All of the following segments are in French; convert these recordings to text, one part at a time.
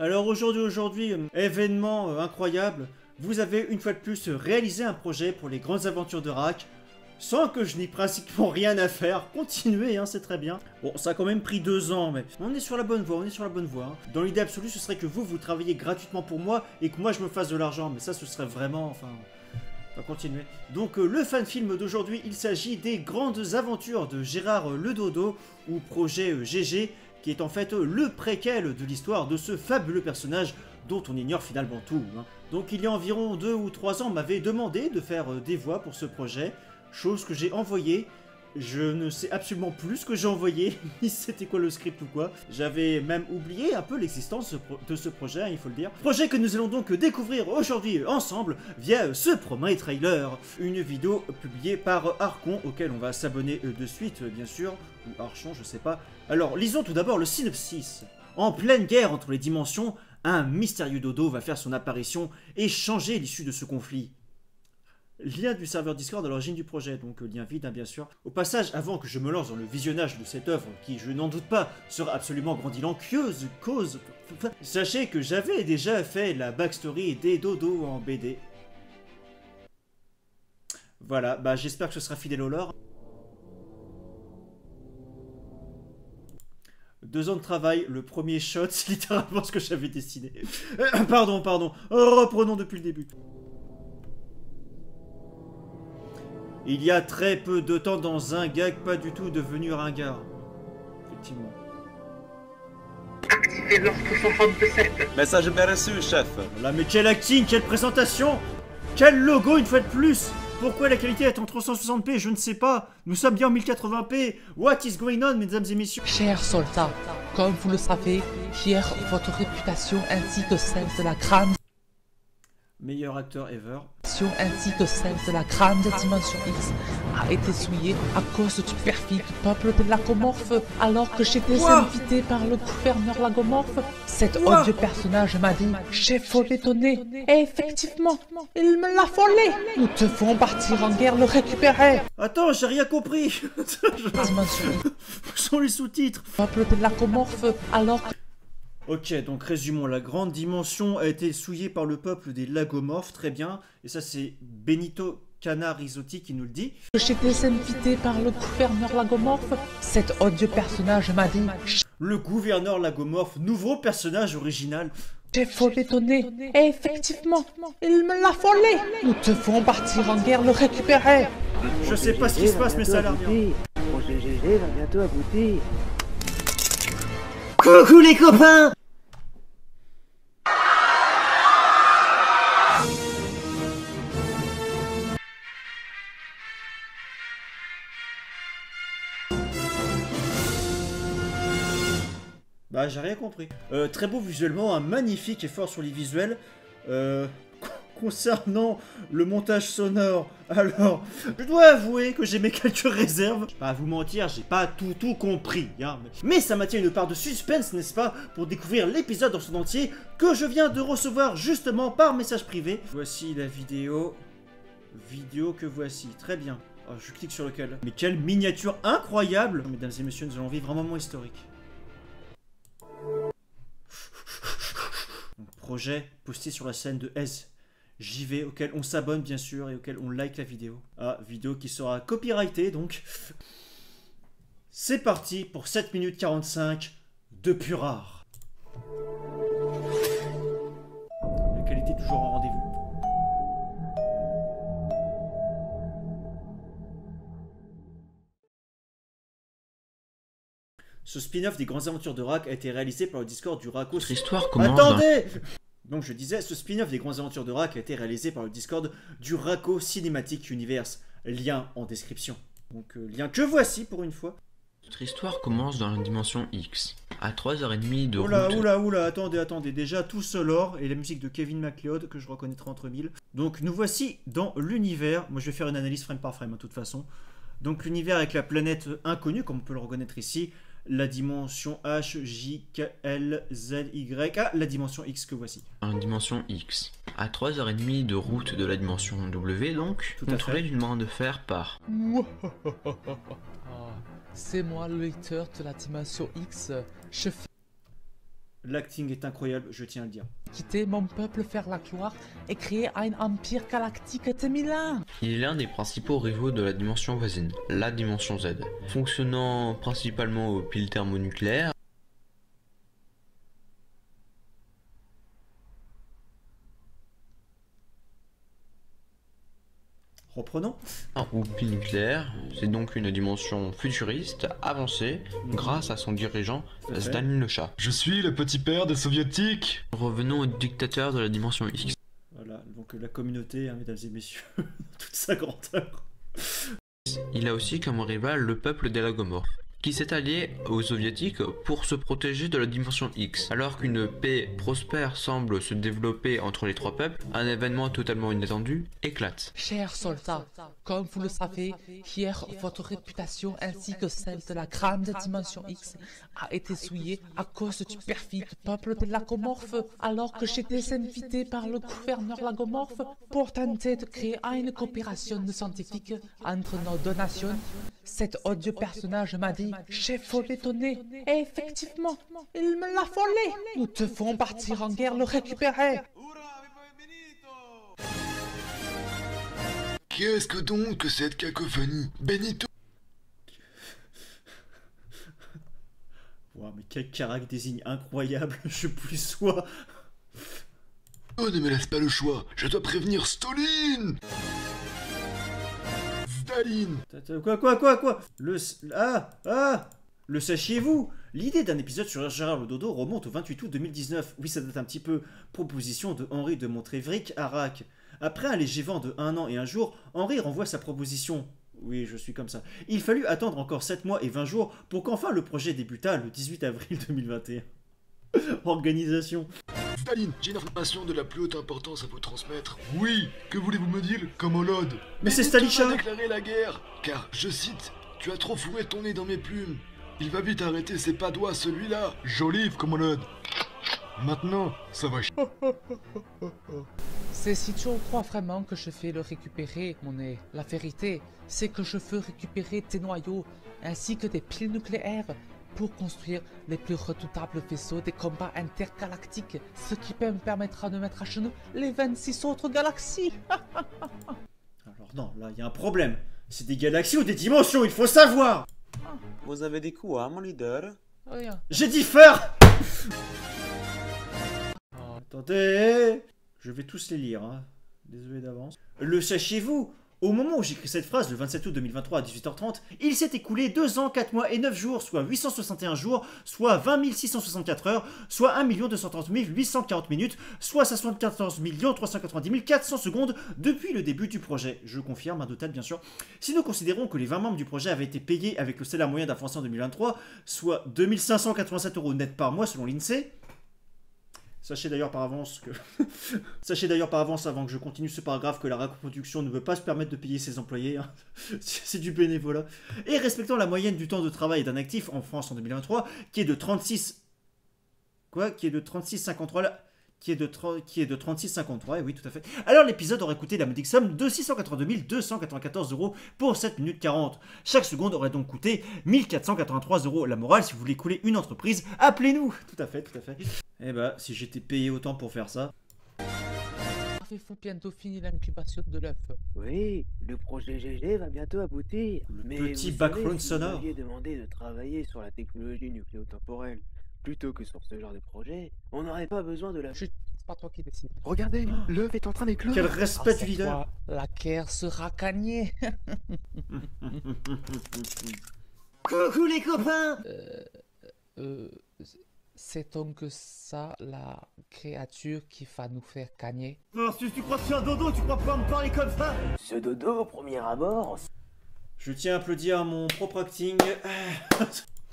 Alors aujourd'hui, événement incroyable, vous avez une fois de plus réalisé un projet pour les grandes aventures de RaAaK, sans que je n'ai pratiquement rien à faire. Continuez, hein, c'est très bien. Bon, ça a quand même pris 2 ans, mais on est sur la bonne voie, on est sur la bonne voie. Dans l'idée absolue, ce serait que vous travaillez gratuitement pour moi et que moi, je me fasse de l'argent. Mais ça, ce serait vraiment, enfin continuez. Donc, le fan-film d'aujourd'hui, il s'agit des grandes aventures de Gérard le Dodo, ou projet GG, qui est en fait le préquel de l'histoire de ce fabuleux personnage dont on ignore finalement tout, hein. Donc, il y a environ 2 ou 3 ans, m'avait demandé de faire des voix pour ce projet. Chose que j'ai envoyée, je ne sais absolument plus ce que j'ai envoyé, ni c'était quoi le script ou quoi. J'avais même oublié un peu l'existence de ce projet, hein, il faut le dire. Projet que nous allons donc découvrir aujourd'hui ensemble via ce premier trailer. Une vidéo publiée par Harkon, auquel on va s'abonner de suite bien sûr, ou Archon, je sais pas. Alors lisons tout d'abord le synopsis. En pleine guerre entre les dimensions, un mystérieux dodo va faire son apparition et changer l'issue de ce conflit. Lien du serveur Discord à l'origine du projet, donc lien vide, hein, bien sûr. Au passage, avant que je me lance dans le visionnage de cette œuvre, qui, je n'en doute pas, sera absolument grandiloqueuse, sachez que j'avais déjà fait la backstory des dodos en BD. Voilà, bah j'espère que ce sera fidèle au lore. 2 ans de travail, le premier shot, c'est littéralement ce que j'avais dessiné. Pardon, reprenons depuis le début. Il y a très peu de temps dans un gag pas du tout devenu ringard. Effectivement. Activez lorsque 67. Message bien reçu, chef. Là, mais quel acting, quelle présentation, quel logo une fois de plus. Pourquoi la qualité est en 360p, je ne sais pas. Nous sommes bien en 1080p. What is going on, mesdames et messieurs. Chers soldats, comme vous le savez, hier votre réputation ainsi que celle de la crâne. Meilleur acteur ever. Ainsi que celle de la grande dimension X a été souillée à cause du perfide peuple des lagomorphes. Alors que j'étais invité par le gouverneur lagomorphe, cet odieux personnage m'a dit « J'ai volé ton nez !» Et effectivement, il me l'a volé. Nous devons partir en guerre le récupérer. Attends, j'ai rien compris. Dimension X. Où sont les sous-titres ? Peuple des lagomorphes, alors que... Ok, donc résumons, la grande dimension a été souillée par le peuple des lagomorphes, très bien, et ça c'est Benito Canarisotti qui nous le dit. J'étais invité par le gouverneur lagomorphe, cet odieux personnage m'a dit... Le gouverneur lagomorphe, nouveau personnage original. J'ai volé ton nez, et effectivement, il me l'a volé. Nous devons partir en guerre le récupérer. Je sais pas ce qui se passe, mais ça a l'air bien. Mon GGG va bientôt aboutir. Coucou les copains! Bah j'ai rien compris. Très beau visuellement, un magnifique effort sur les visuels. Concernant le montage sonore, alors, je dois avouer que j'ai mes quelques réserves. Je vais pas vous mentir, j'ai pas tout compris, hein, mais ça maintient une part de suspense, n'est-ce pas, pour découvrir l'épisode dans son entier que je viens de recevoir justement par message privé. Voici la vidéo, que voici, très bien. Alors, je clique sur lequel. Mais quelle miniature incroyable! Mesdames et messieurs, nous allons vivre un moment historique. Projet posté sur la scène de SJV, auquel on s'abonne bien sûr et auquel on like la vidéo. Ah, vidéo qui sera copyrightée donc. C'est parti pour 7 minutes 45 de pur art. La qualité toujours en rendez-vous. Ce spin-off des grandes aventures de RaAaK a été réalisé par le Discord du RaAaK. Cette histoire commence. Attendez! Donc je disais, ce spin-off des grandes aventures de RaAaK a été réalisé par le Discord du RaAaK Cinematic Universe. Lien en description. Donc lien que voici pour une fois. Notre histoire commence dans la dimension X. À 3h30 de route... Oula, attendez, déjà tout ce lore et la musique de Kevin MacLeod que je reconnaîtrai entre mille. Donc nous voici dans l'univers. Moi je vais faire une analyse frame par frame de toute façon. Donc l'univers avec la planète inconnue, comme on peut le reconnaître ici. La dimension H, J, K, L, Z, Y... Ah, la dimension X que voici. En dimension X. À 3h30 de route de la dimension W, donc, contrôlée d'une main de fer par... C'est moi le lecteur de la dimension X. Je... L'acting est incroyable, je tiens à le dire. Quitter mon peuple, faire la gloire et créer un empire galactique de Milan. Il est l'un des principaux rivaux de la dimension voisine, la dimension Z, fonctionnant principalement aux piles thermonucléaires. Reprenons. Ou pile nucléaire, c'est donc une dimension futuriste, avancée, grâce à son dirigeant Staline le chat. Je suis le petit père des soviétiques. Revenons au dictateur de la dimension X. Voilà, donc la communauté, hein, mesdames et messieurs, toute sa grandeur. Il a aussi comme rival le peuple des lagomorphes, qui s'est allié aux soviétiques pour se protéger de la dimension X. Alors qu'une paix prospère semble se développer entre les trois peuples, un événement totalement inattendu éclate. Chers soldats, comme vous le savez, hier votre réputation ainsi que celle de la grande dimension X a été souillée à cause du perfide peuple des lagomorphes. Alors que j'étais invité par le gouverneur lagomorphe pour tenter de créer une coopération scientifique entre nos deux nations, cet odieux personnage m'a dit « J'ai volé ton nez !» Et effectivement, il me l'a volé. Nous devons partir en guerre le récupérer. Qu'est-ce que donc que cette cacophonie, Benito? Wow, mais quel carac désigne incroyable, je puis sois. Oh, ne me laisse pas le choix, je dois prévenir Staline. Quoi? Le sachiez-vous? L'idée d'un épisode sur Gérard le Dodo remonte au 28 août 2019. Oui, ça date un petit peu. Proposition de Henri de Montrévrique à RaAaK. Après un léger vent de 1 an et 1 jour, Henri renvoie sa proposition. Oui, je suis comme ça. Il fallut attendre encore 7 mois et 20 jours pour qu'enfin le projet débutât le 18 avril 2021. Organisation. Staline, j'ai une information de la plus haute importance à vous transmettre. Oui, que voulez-vous me dire, Comolode? Mais c'est Staline qui a déclaré la guerre, car, je cite, « Tu as trop fourré ton nez dans mes plumes. Il va vite arrêter ses padois, celui-là. » Jolive, Comolode. Maintenant, ça va chier. C'est si tu crois vraiment que je fais le récupérer, mon nez. La vérité, c'est que je veux récupérer tes noyaux, ainsi que des piles nucléaires, pour construire les plus redoutables vaisseaux des combats intergalactiques, ce qui me permettra de mettre à genoux les 26 autres galaxies. Alors non, là il y a un problème. C'est des galaxies ou des dimensions, il faut savoir. Vous avez des coups, hein, mon leader? Rien. J'ai dit faire. Attendez, je vais tous les lire, hein. Désolé d'avance. Le sachez-vous? Au moment où j'écris cette phrase, le 27 août 2023 à 18h30, il s'est écoulé 2 ans, 4 mois et 9 jours, soit 861 jours, soit 20 664 heures, soit 1 230 840 minutes, soit 74 390 400 secondes depuis le début du projet. Je confirme, un total bien sûr. Si nous considérons que les 20 membres du projet avaient été payés avec le salaire moyen d'un Français en 2023, soit 2 587 € net par mois selon l'INSEE, sachez d'ailleurs par avance que... Sachez d'ailleurs par avance, avant que je continue ce paragraphe, que la reproduction ne peut pas se permettre de payer ses employés, hein. C'est du bénévolat. Et respectant la moyenne du temps de travail d'un actif en France en 2023, qui est de 36... Quoi? Qui est de 36,53 là... Qui est de 36,53, oui, tout à fait. Alors l'épisode aurait coûté la modique somme de 682 294 € pour 7 minutes 40. Chaque seconde aurait donc coûté 1483 €. La morale, si vous voulez couler une entreprise, appelez-nous. Tout à fait, tout à fait. Eh bah, si j'étais payé autant pour faire ça... Avez-vous bientôt fini l'incubation de l'œuf? Oui, le projet GG va bientôt aboutir. Mais petit background sonore. Vous aviez demandé de travailler sur la technologie nucléotemporelle plutôt que sur ce genre de projet, on n'aurait pas besoin de la... Chut, c'est pas toi qui décide. Regardez, l'œuf est en train d'éclore. Quel respect du leader. La guerre sera gagnée. Coucou les copains. C'est donc ça, la créature qui va nous faire gagner. Non, si tu crois que je suis un dodo, tu crois pas me parler comme ça? Ce dodo, au premier abord... Je tiens à applaudir mon propre acting.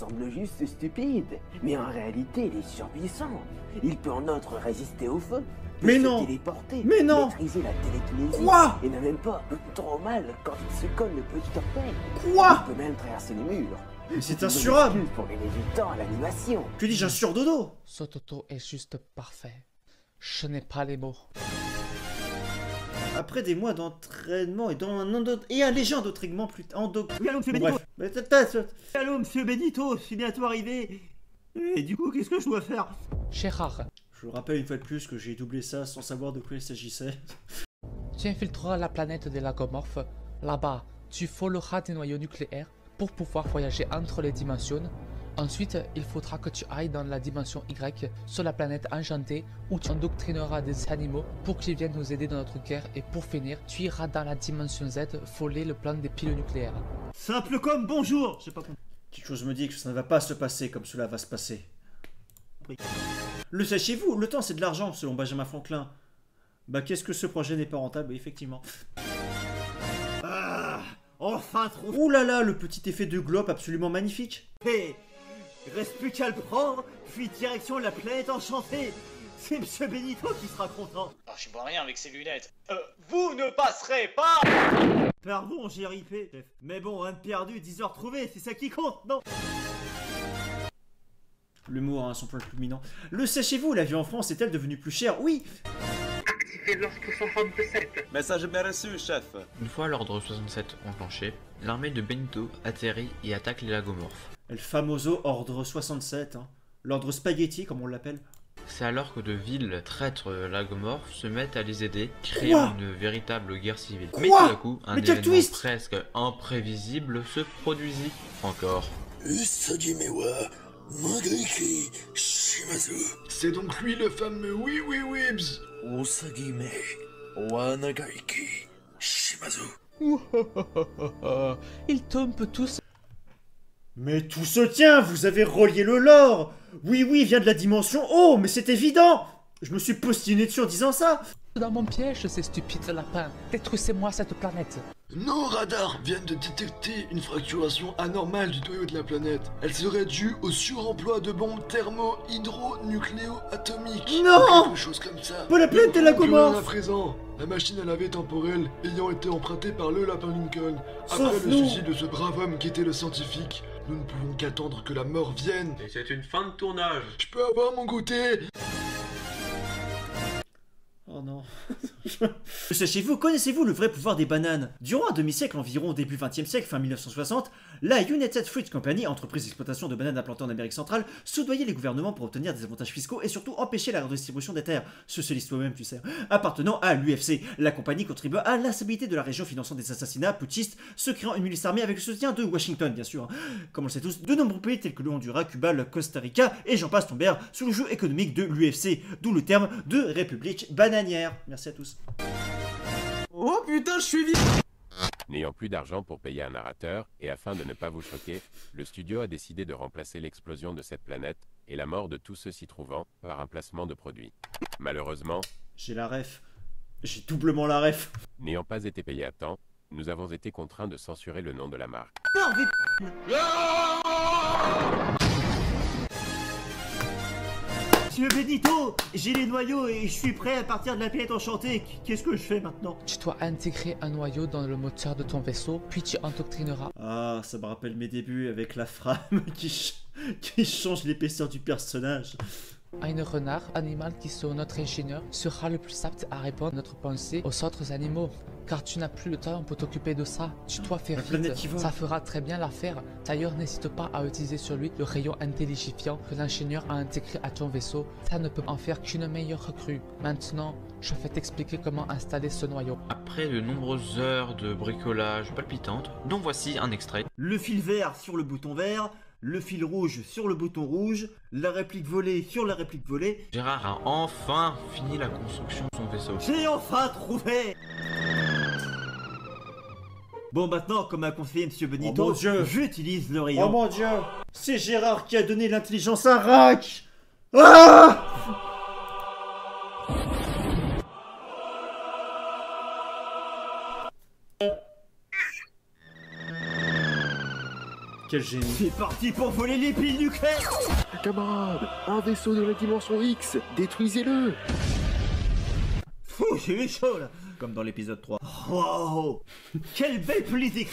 Semble juste stupide, mais en réalité il est surpuissant. Il peut en outre résister au feu, mais non, téléporter, mais non, maîtriser la télékinésie. Quoi? Et n'a même pas trop mal quand il se colle le petit orteil. Quoi? Il peut même traverser les murs. Mais c'est insurable pour gagner du temps à l'animation. Tu dis j'ai un surdodo. Ce Toto est juste parfait. Je n'ai pas les mots. Après des mois d'entraînement et un léger endoctrinement plus tard. Allô, monsieur Benito. Allô, monsieur Benito, je suis bientôt arrivé. Et du coup, qu'est-ce que je dois faire? Gérard. Je vous rappelle une fois de plus que j'ai doublé ça sans savoir de quoi il s'agissait. Tu infiltreras la planète des lagomorphes. Là-bas, tu foleras des noyaux nucléaires pour pouvoir voyager entre les dimensions. Ensuite, il faudra que tu ailles dans la dimension Y, sur la planète enchantée, où tu endoctrineras des animaux pour qu'ils viennent nous aider dans notre guerre. Et pour finir, tu iras dans la dimension Z, voler le plan des piles nucléaires. Simple comme bonjour. J'ai pas compris. Quelque chose me dit que ça ne va pas se passer comme cela va se passer. Oui. Le sachez-vous, le temps c'est de l'argent, selon Benjamin Franklin. Bah qu'est-ce que ce projet n'est pas rentable, effectivement. Ah, enfin trouve. Ouh là là, le petit effet de globe absolument magnifique. Hey, reste plus qu'à le prendre, puis direction la planète enchantée. C'est Monsieur Benito qui sera content. Oh, je vois rien avec ces lunettes. Vous ne passerez pas. Pardon, j'ai ripé. Mais bon, un perdu, 10 heures trouvées, c'est ça qui compte, non? L'humour à son point culminant. Le sachez-vous, la vie en France est-elle devenue plus chère? Oui. Activez l'ordre 67. Message bien reçu, chef. Une fois l'ordre 67 enclenché, l'armée de Benito atterrit et attaque les lagomorphes. El famoso ordre 67, hein. L'ordre spaghetti, comme on l'appelle. C'est alors que de villes traîtres lagomorphes se mettent à les aider, créant une véritable guerre civile. Mais tout à coup, un événement presque imprévisible se produisit encore. C'est donc lui le fameux oui-oui-wibs. Ils tombent tous. Mais tout se tient, vous avez relié le lore. Oui-oui vient de la dimension O, mais c'est évident. Je me suis postiné dessus en disant ça. Dans mon piège, ces stupides lapins. Détruisez-moi cette planète. Nos radars viennent de détecter une fracturation anormale du noyau de la planète. Elle serait due au suremploi de bombes thermo-hydro-nucléo-atomiques. Non, quelque chose comme ça. Pour la planète de la Gomorphe. À présent, la machine à laver temporelle ayant été empruntée par le lapin Lincoln. Après le suicide de ce brave homme qui était le scientifique, nous ne pouvons qu'attendre que la mort vienne. Et c'est une fin de tournage. Je peux avoir mon goûter? Oh non. Sachez-vous, connaissez-vous le vrai pouvoir des bananes? Durant un demi-siècle environ, début 20e siècle, fin 1960, la United Fruit Company, entreprise d'exploitation de bananes implantée en Amérique centrale, soudoyait les gouvernements pour obtenir des avantages fiscaux et surtout empêcher la redistribution des terres. Ce c'est l'histoire même, tu sais. Appartenant à l'UFC, la compagnie contribua à l'instabilité de la région finançant des assassinats putschistes, se créant une milice armée avec le soutien de Washington, bien sûr. Comme on le sait tous, de nombreux pays tels que le Honduras, Cuba, le Costa Rica et j'en passe tombèrent sous le joug économique de l'UFC, d'où le terme de République banane. Merci à tous. Oh putain, je suis vite. N'ayant plus d'argent pour payer un narrateur, et afin de ne pas vous choquer, le studio a décidé de remplacer l'explosion de cette planète, et la mort de tous ceux s'y trouvant, par un placement de produit. Malheureusement... J'ai la ref. J'ai doublement la ref. N'ayant pas été payé à temps, nous avons été contraints de censurer le nom de la marque. Monsieur Benito, j'ai les noyaux et je suis prêt à partir de la planète enchantée. Qu'est-ce que je fais maintenant? Tu dois intégrer un noyau dans le moteur de ton vaisseau, puis tu endoctrineras. Ah, ça me rappelle mes débuts avec la frame qui change l'épaisseur du personnage. Un renard, animal qui, selon notre ingénieur, sera le plus apte à répondre à notre pensée aux autres animaux. Car tu n'as plus le temps pour t'occuper de ça. Tu dois faire vite, ça fera très bien l'affaire. D'ailleurs, n'hésite pas à utiliser sur lui le rayon intelligifiant que l'ingénieur a intégré à ton vaisseau. Ça ne peut en faire qu'une meilleure recrue. Maintenant, je vais t'expliquer comment installer ce noyau. Après de nombreuses heures de bricolage palpitantes, dont voici un extrait. Le fil vert sur le bouton vert. Le fil rouge sur le bouton rouge, la réplique volée sur la réplique volée. Gérard a enfin fini la construction de son vaisseau. J'ai enfin trouvé! Bon, maintenant, comme m'a conseillé Monsieur Benito, oh mon Dieu, j'utilise le rayon. Oh mon Dieu! C'est Gérard qui a donné l'intelligence à RaAaK! Ah! Quel génie. C'est parti pour voler les piles nucléaires. Camarade, un vaisseau de la dimension X, détruisez-le. Fou, j'ai eu chaud là. Comme dans l'épisode 3. Wow, quelle belle politique.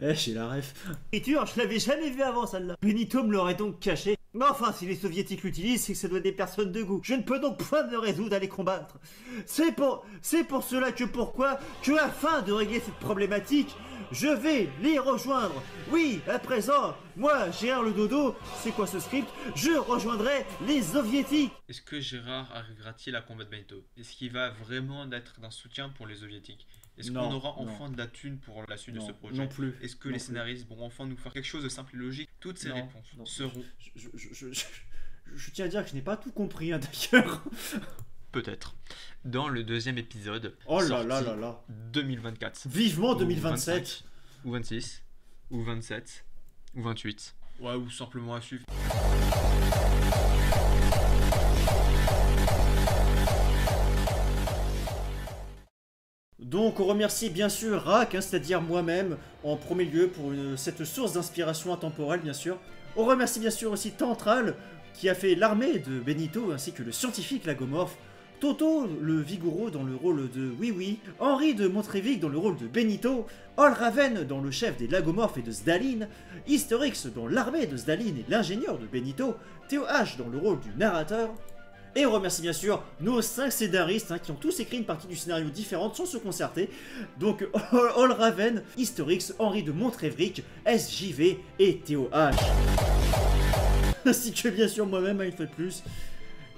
Eh, j'ai la ref. Et tu, je l'avais jamais vu avant celle-là. Benito me l'aurait donc caché. Mais enfin, si les soviétiques l'utilisent, c'est que ça doit être des personnes de goût. Je ne peux donc point me résoudre à les combattre. C'est pour cela que afin de régler cette problématique, je vais les rejoindre. Oui, à présent, moi, Gérard le Dodo, c'est quoi ce script? Je rejoindrai les soviétiques. Est-ce que Gérard arrivera-t-il à combattre Benito? Est-ce qu'il va vraiment être d'un soutien pour les soviétiques? Est-ce qu'on aura enfin de la thune pour la suite de ce projet? Non plus. Est-ce que les scénaristes vont enfin nous faire quelque chose de simple et logique? Toutes ces réponses seront... Je tiens à dire que je n'ai pas tout compris, hein, d'ailleurs. Peut-être. Dans le deuxième épisode. Oh là là là là. 2024. Vivement 2027. Ou 26. Ou 27. Ou 28. Ouais, ou simplement à suivre. Donc on remercie bien sûr RaAaK, hein, c'est-à-dire moi-même, en premier lieu pour cette source d'inspiration intemporelle bien sûr. On remercie bien sûr aussi Tantral, qui a fait l'armée de Benito, ainsi que le scientifique lagomorphe, Toto le vigoureux dans le rôle de Oui-Oui, Henri de Montrévrique dans le rôle de Benito, All Raven dans le chef des lagomorphes et de Staline, Historix dans l'armée de Staline et l'ingénieur de Benito, Théo H dans le rôle du narrateur. Et on remercie bien sûr nos 5 scénaristes, hein, qui ont tous écrit une partie du scénario différente sans se concerter. Donc All Raven, Historix, Henri de Montrévrique, SJV et Théo H. Ainsi que bien sûr moi-même, une fois de plus.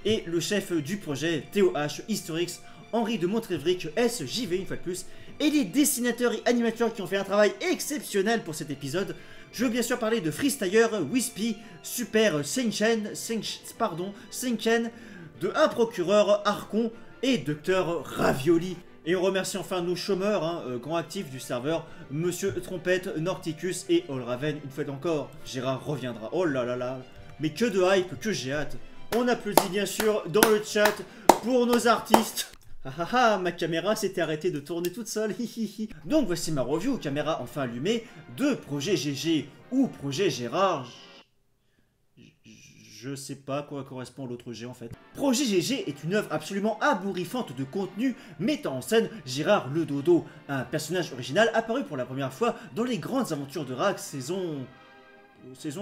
Et le chef du projet, Théo H, Historix, Henri de Montrévrique, SJV, une fois de plus. Et les dessinateurs et animateurs qui ont fait un travail exceptionnel pour cet épisode. Je veux bien sûr parler de Freestyler, Wispy, Super Senchen, de un procureur, Harkon et Docteur Ravioli. Et on remercie enfin nos chômeurs, hein, grands actifs du serveur, Monsieur Trompette, Norticus et All Raven, une fois encore. Gérard reviendra, oh là là là, mais que de hype, que j'ai hâte. On applaudit bien sûr dans le chat pour nos artistes. Ah ah ah, ma caméra s'était arrêtée de tourner toute seule. Donc voici ma review, caméra enfin allumée, de Projet GG ou Projet Gérard. Je sais pas quoi correspond l'autre G en fait. Projet GG est une œuvre absolument abourrifante de contenu mettant en scène Gérard le Dodo, un personnage original apparu pour la première fois dans les grandes aventures de RaAaK saison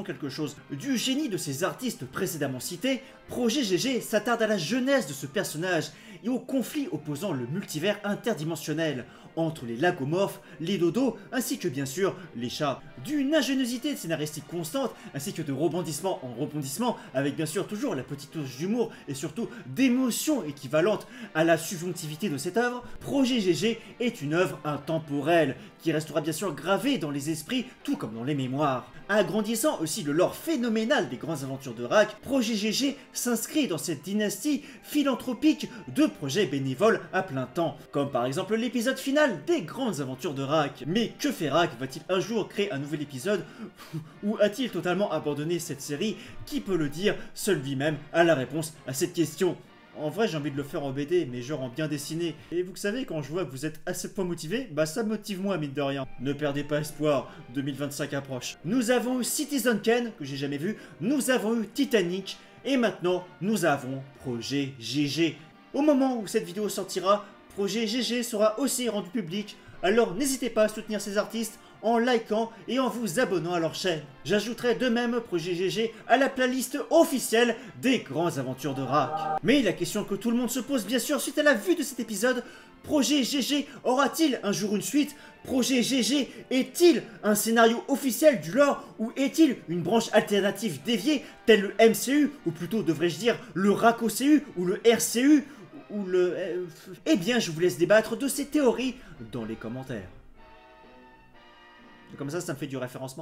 quelque chose. Du génie de ces artistes précédemment cités, Projet GG s'attarde à la jeunesse de ce personnage et au conflit opposant le multivers interdimensionnel entre les lagomorphes, les dodos, ainsi que bien sûr les chats. D'une ingéniosité scénaristique constante, ainsi que de rebondissement en rebondissement, avec bien sûr toujours la petite touche d'humour et surtout d'émotion équivalente à la subjonctivité de cette œuvre, Projet GG est une œuvre intemporelle, qui restera bien sûr gravée dans les esprits, tout comme dans les mémoires. Agrandissant aussi le lore phénoménal des grandes aventures de RaAaK, Projet GG s'inscrit dans cette dynastie philanthropique de projets bénévoles à plein temps, comme par exemple l'épisode final des grandes aventures de RaAaK. Mais que fait RaAaK? Va-t-il un jour créer un nouvel épisode ou a-t-il totalement abandonné cette série? Qui peut le dire? Seul lui-même a la réponse à cette question. En vrai, j'ai envie de le faire en BD, mais genre en bien dessiné. Et vous savez, quand je vois que vous êtes à ce point motivé, bah ça me motive moins, mine de rien. Ne perdez pas espoir, 2025 approche. Nous avons eu Citizen Kane, que j'ai jamais vu, nous avons eu Titanic, et maintenant, nous avons Projet GG. Au moment où cette vidéo sortira, Projet GG sera aussi rendu public, alors n'hésitez pas à soutenir ces artistes en likant et en vous abonnant à leur chaîne. J'ajouterai de même Projet GG à la playlist officielle des grandes aventures de RaAaK. Mais la question que tout le monde se pose bien sûr suite à la vue de cet épisode, Projet GG aura-t-il un jour une suite? Projet GG est-il un scénario officiel du lore ou est-il une branche alternative déviée telle le MCU ou plutôt devrais-je dire le RaCoCU ou le RCU? Eh bien, je vous laisse débattre de ces théories dans les commentaires. Comme ça, ça me fait du référencement.